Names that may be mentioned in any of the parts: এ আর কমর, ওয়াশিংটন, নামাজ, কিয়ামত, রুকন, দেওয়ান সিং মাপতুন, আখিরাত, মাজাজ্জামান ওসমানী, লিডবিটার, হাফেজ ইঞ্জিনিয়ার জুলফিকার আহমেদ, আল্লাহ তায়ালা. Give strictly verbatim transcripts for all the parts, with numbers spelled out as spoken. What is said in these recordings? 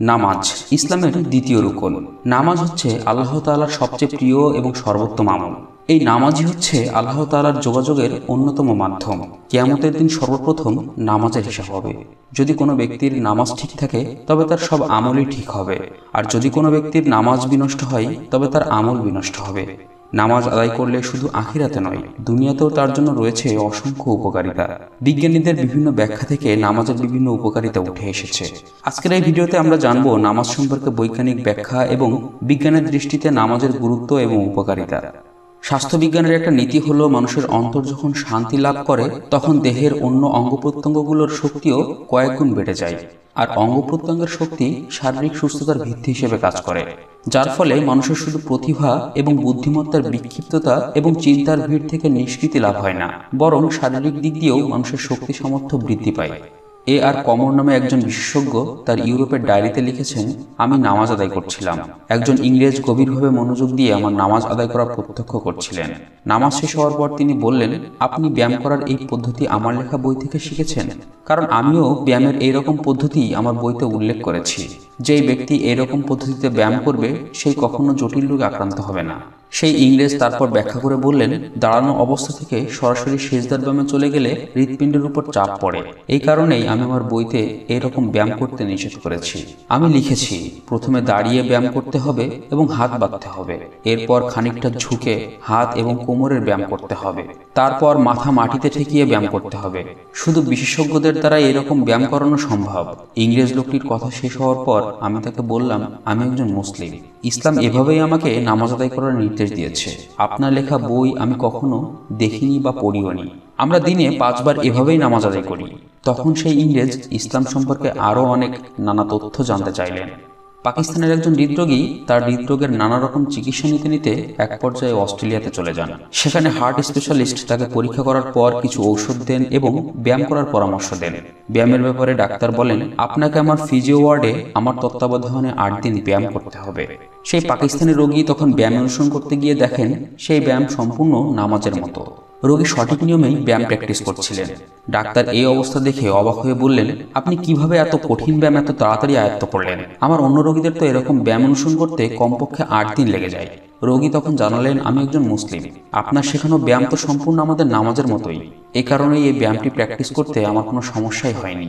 नामाज इस्लामेर द्वितीय रुकन। नामाज होच्छे आल्लाह ताआलार सबचेये प्रिय एबं सर्वोत्तम आमल। এই নামাজই হচ্ছে আল্লাহ তাআলার যোগাযোগের অন্যতম মাধ্যম। কিয়ামতের দিন সর্বপ্রথম নামাজের হিসাব হবে। যদি কোনো ব্যক্তির নামাজ ঠিক থাকে তবে তার সব আমলই ঠিক হবে, আর যদি কোনো ব্যক্তির নামাজ বিনষ্ট হয় তবে তার আমল বিনষ্ট হবে। নামাজ আদায় করলে শুধু আখিরাতে নয়, দুনিয়াতেও তার জন্য রয়েছে অসংখ্য উপকারিতা। বিজ্ঞানীদের বিভিন্ন ব্যাখ্যা থেকে নামাজের বিভিন্ন উপকারিতা উঠে এসেছে। আজকের এই ভিডিওতে আমরা জানব নামাজ সম্পর্কে বৈজ্ঞানিক ব্যাখ্যা এবং বিজ্ঞানের দৃষ্টিতে নামাজের গুরুত্ব এবং উপকারিতা। স্বাস্থ্য বিজ্ঞানের একটা নীতি হলো, মানুষের অন্তর যখন শান্তি লাভ করে তখন দেহের অন্য অঙ্গপ্রত্যঙ্গগুলোর শক্তিও কয়েক গুণ বেড়ে যায়, আর অঙ্গপ্রত্যঙ্গের শক্তি শারীরিক সুস্থতার ভিত্তি হিসেবে কাজ করে, যার ফলে মানুষের শুধু প্রতিভা এবং বুদ্ধিমত্তার বিক্ষিপ্ততা এবং চিন্তার ভিড় থেকে নিষ্কৃতি লাভ হয় না, বরং শারীরিক দিক দিয়েও মানুষের শক্তি সামর্থ্য বৃদ্ধি পায়। এ আর কমর নামে একজন বিশেষজ্ঞ তার ইউরোপের ডায়েরিতে লিখেছেন, আমি নামাজ আদায় করছিলাম। একজন ইংরেজ গভীরভাবে মনোযোগ দিয়ে আমার নামাজ আদায় করা প্রত্যক্ষ করছিলেন। নামাজ শেষ হওয়ার পর তিনি বললেন, আপনি ব্যায়াম করার এই পদ্ধতি আমার লেখা বই থেকে শিখেছেন, কারণ আমিও ব্যায়ামের এইরকম পদ্ধতি আমার বইতে উল্লেখ করেছি। যেই ব্যক্তি এরকম পদ্ধতিতে ব্যায়াম করবে সেই কখনো জটিল রোগে আক্রান্ত হবে না। সেই ইংরেজ তারপর ব্যাখ্যা করে বললেন, দাঁড়ানো অবস্থা থেকে সরাসরি সেজদার ব্যায়ামে চলে গেলে হৃৎপিণ্ডের উপর চাপ পড়ে। এই কারণেই আমি আমার বইতে এরকম ব্যায়াম করতে নিষেধ করেছি। আমি লিখেছি, প্রথমে দাঁড়িয়ে ব্যায়াম করতে হবে এবং হাত বাঁধতে হবে, এরপর খানিকটা ঝুঁকে হাত এবং কোমরের ব্যায়াম করতে হবে, তারপর মাথা মাটিতে ঠেকিয়ে ব্যায়াম করতে হবে। শুধু বিশেষজ্ঞদের দ্বারা এরকম ব্যায়াম করানো সম্ভব। ইংরেজ লোকটির কথা শেষ হওয়ার পর আমি তাকে বললাম, আমি একজন মুসলিম, ইসলাম এভাবেই আমাকে নামাজ আদায় করার নির্দেশ দিয়েছে। আপনার লেখা বই আমি কখনো দেখিনি বা পড়িওনি। আমরা দিনে পাঁচবার এভাবেই নামাজ আদায় করি। তখন সেই ইংরেজ ইসলাম সম্পর্কে আরও অনেক নানা তথ্য জানতে চাইলেন। পাকিস্তানের একজন হৃদরোগী তার হৃদরোগের নানা রকম চিকিৎসা নিতে নিতে এক পর্যায়ে অস্ট্রেলিয়াতে চলে যান। সেখানে হার্ট স্পেশালিস্ট তাকে পরীক্ষা করার পর কিছু ঔষধ দেন এবং ব্যায়াম করার পরামর্শ দেন। ব্যায়ামের ব্যাপারে ডাক্তার বলেন, আপনাকে আমার ফিজিও ওয়ার্ডে আমার তত্ত্বাবধানে আট দিন ব্যায়াম করতে হবে। সেই পাকিস্তানি রোগী তখন ব্যায়াম অনুসরণ করতে গিয়ে দেখেন সেই ব্যায়াম সম্পূর্ণ নামাজের মতো। রোগী সঠিক নিয়মেই ব্যায়াম প্র্যাকটিস করছিলেন। ডাক্তার এই অবস্থা দেখে অবাক হয়ে বললেন, আপনি কিভাবে এত কঠিন ব্যায়াম এত তাড়াতাড়ি আয়ত্ত করলেন? আমার অন্য রোগীদের তো এরকম ব্যায়াম অনুসরণ করতে কমপক্ষে আট দিন লেগে যায়। রোগী তখন জানালেন, আমি একজন মুসলিম, আপনার শেখানো ব্যায়াম তো সম্পূর্ণ আমাদের নামাজের মতোই, এ কারণেই এই ব্যায়ামটি প্র্যাকটিস করতে আমার কোনো সমস্যাই হয়নি।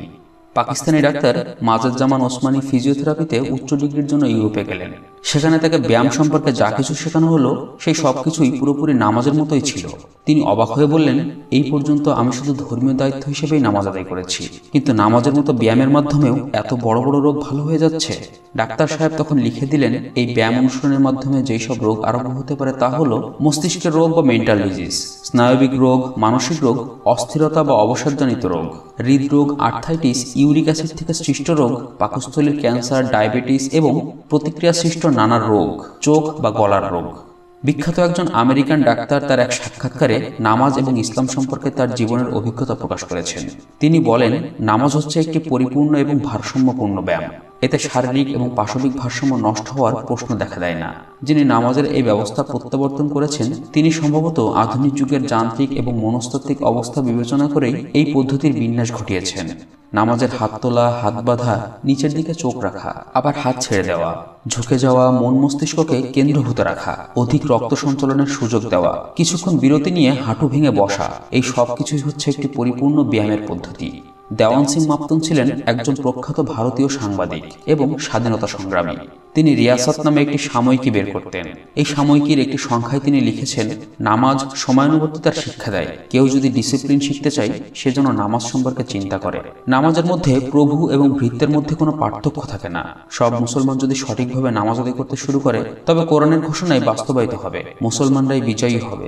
পাকিস্তানি ডাক্তার মাজাজ্জামান ওসমানী ফিজিওথেরাপিতে উচ্চ ডিগ্রির জন্য ইউরোপে গেলেন। সেখানে তাকে ব্যায়াম সম্পর্কে যা কিছু শেখানো হলো সেই সব কিছুই পুরোপুরি নামাজের মতোই ছিল। তিনি অবাক হয়ে বললেন, এই পর্যন্ত আমি শুধু ধর্মীয় দায়িত্ব হিসেবেই নামাজ আদায় করেছি, কিন্তু নামাজের মতো ব্যায়ামের মাধ্যমেও এত বড় বড় রোগ ভালো হয়ে যাচ্ছে। ডাক্তার সাহেব তখন লিখে দিলেন, এই ব্যায়াম অনুসরণের মাধ্যমে যেই সব রোগ আরোগ্য হতে পারে তা হলো মস্তিষ্কের রোগ বা মেন্টাল ডিজিজ, স্নায়বিক রোগ, মানসিক রোগ, অস্থিরতা বা অবসাদজনিত রোগ, হৃদরোগ, আর্থাইটিস, ইউরিক অ্যাসিড থেকে সৃষ্ট রোগ, পাকস্থলীর ক্যান্সার, ডায়াবেটিস এবং প্রতিক্রিয়া সৃষ্ট নানা রোগ, চোখ বা গলার রোগ। বিখ্যাত একজন আমেরিকান ডাক্তার তার এক সাক্ষাৎকারে নামাজ এবং ইসলাম সম্পর্কে তার জীবনের অভিজ্ঞতা প্রকাশ করেছেন। তিনি বলেন, নামাজ হচ্ছে একটি পরিপূর্ণ এবং ভারসাম্যপূর্ণ ব্যায়াম, এতে শারীরিক এবং পাশবিক ভারসাম্য নষ্ট হওয়ার প্রশ্ন দেখা দেয় না। যিনি নামাজের এই ব্যবস্থা প্রত্যাবর্তন করেছেন তিনি সম্ভবত আধুনিক যুগের যান্ত্রিক এবং মনস্তাত্ত্বিক অবস্থা বিবেচনা করেই এই পদ্ধতির বিন্যাস ঘটিয়েছেন। নামাজের হাত তোলা, হাত বাঁধা, নিচের দিকে চোখ রাখা, আবার হাত ছেড়ে দেওয়া, ঝুঁকে যাওয়া, মন মস্তিষ্ককে কেন্দ্রভূত রাখা, অধিক রক্ত সঞ্চালনের সুযোগ দেওয়া, কিছুক্ষণ বিরতি নিয়ে হাঁটু ভেঙে বসা, এই সব কিছুই হচ্ছে একটি পরিপূর্ণ ব্যায়ামের পদ্ধতি। দেওয়ান সিং মাপতুন ছিলেন একজন প্রখ্যাত ভারতীয় সাংবাদিক এবং স্বাধীনতা সংগ্রামী। তিনি রিয়াসত নামে একটি সাময়িকী বের করতেন। এই সাময়িকীর একটি সংখ্যায় তিনি লিখেছেন, নামাজ সময়ানুবর্তিতার শিক্ষা দেয়। কেউ যদি ডিসিপ্লিন শিখতে চায় সে যেন নামাজ সম্পর্কে চিন্তা করে। নামাজের মধ্যে প্রভু এবং ভৃত্যের মধ্যে কোনো পার্থক্য থাকে না। সব মুসলমান যদি সঠিকভাবে নামাজ আদায় করতে শুরু করে তবে কোরআনের ঘোষণায় বাস্তবায়িত হবে, মুসলমানরাই বিজয়ী হবে।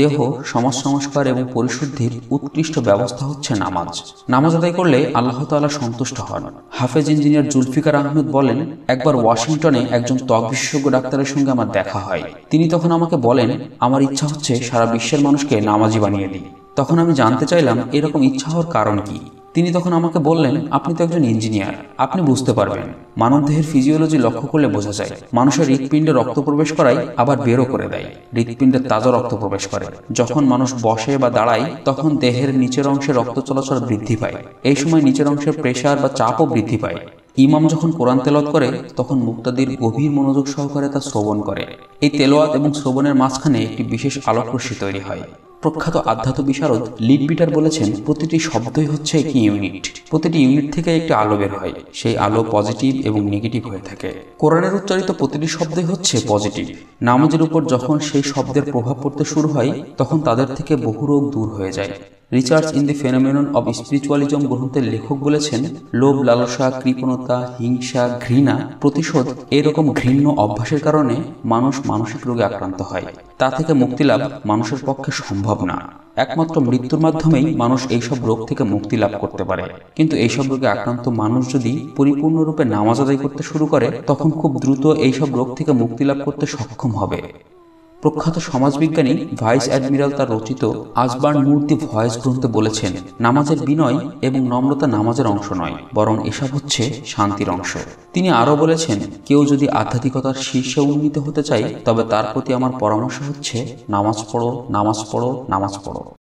দেহ, সমাজ সংস্কার এবং পরিশুদ্ধির উৎকৃষ্ট ব্যবস্থা হচ্ছে নামাজ। নামাজ আদায় করলে আল্লাহ তাআলা সন্তুষ্ট হন। হাফেজ ইঞ্জিনিয়ার জুলফিকার আহমেদ বলেন, একবার ওয়াশিংটনে একজন ত্বক বিশেষজ্ঞ ডাক্তারের সঙ্গে আমার দেখা হয়। তিনি তখন আমাকে বলেন, আমার ইচ্ছা হচ্ছে সারা বিশ্বের মানুষকে নামাজি বানিয়ে দিই। তখন আমি জানতে চাইলাম এরকম ইচ্ছা হওয়ার কারণ কি। তিনি তখন আমাকে বললেন, আপনি তো একজন ইঞ্জিনিয়ার, আপনি বুঝতে পারবেন। মানবদেহের ফিজিওলজি লক্ষ্য করলে বোঝা যায় মানুষের হৃৎপিণ্ডে রক্ত প্রবেশ করায় আবার বেরো করে দেয়। হৃৎপিণ্ডে তাজা রক্ত প্রবেশ করে। যখন মানুষ বসে বা দাঁড়ায় তখন দেহের নিচের অংশে রক্ত চলাচল বৃদ্ধি পায়। এই সময় নিচের অংশের প্রেশার বা চাপও বৃদ্ধি পায়। ইমাম যখন কোরআন তেলাওয়াত করে তখন মুক্তাদির গভীর মনোযোগ সহকারে তা শ্রবণ করে। এই তেলাওয়াত এবং শ্রবণের মাঝখানে একটি বিশেষ আলোকরশ্মি তৈরি হয়। প্রখ্যাত আধ্যাত্ম বিশারদ লিডবিটার বলেছেন, প্রতিটি শব্দই হচ্ছে একটি ইউনিট, প্রতিটি ইউনিট থেকে একটি আলো বের হয়, সেই আলো পজিটিভ এবং নেগেটিভ হয়ে থাকে। কোরআনের উচ্চারিত প্রতিটি শব্দই হচ্ছে পজিটিভ। নামাজের উপর যখন সেই শব্দের প্রভাব পড়তে শুরু হয় তখন তাদের থেকে বহু রোগ দূর হয়ে যায়। Research in the phenomenon of spiritualism গ্রন্থের লেখক বলেছেন, লোভ, লালসা, কৃপণতা, হিংসা, ঘৃণা, প্রতিশোধ এরকম ঘৃণ্য অভ্যাসের কারণে মানুষ মানসিক রোগে আক্রান্ত হয়। তা থেকে মুক্তি লাভ মানুষের পক্ষে সম্ভব না। একমাত্র মৃত্যুর মাধ্যমেই মানুষ এইসব রোগ থেকে মুক্তি লাভ করতে পারে। কিন্তু এইসব রোগে আক্রান্ত মানুষ যদি পরিপূর্ণরূপে নামাজ আদায় করতে শুরু করে তখন খুব দ্রুত এইসব রোগ থেকে মুক্তি লাভ করতে সক্ষম হবে। প্রখ্যাত সমাজবিজ্ঞানী ভাইস অ্যাডমিরাল তার রচিত আসবার মূর্তি ভয়েস গ্রন্থে বলেছেন, নামাজের বিনয় এবং নম্রতা নামাজের অংশ নয়, বরং এসব হচ্ছে শান্তির অংশ। তিনি আরও বলেছেন, কেউ যদি আধ্যাত্মিকতার শীর্ষে উন্নীত হতে চায় তবে তার প্রতি আমার পরামর্শ হচ্ছে নামাজ পড়ো, নামাজ পড়ো, নামাজ পড়ো।